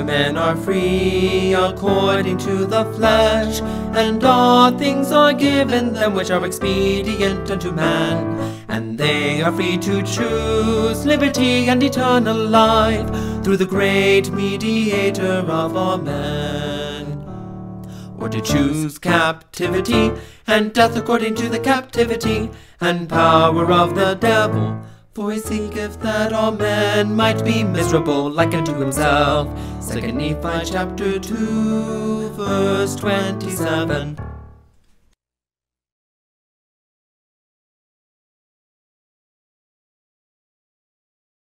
For men are free according to the flesh, and all things are given them which are expedient unto man. And they are free to choose liberty and eternal life through the great mediator of all men. Or to choose captivity and death according to the captivity and power of the devil. For his sake, if that all men might be miserable like unto himself. 2 Nephi chapter 2 verse 27.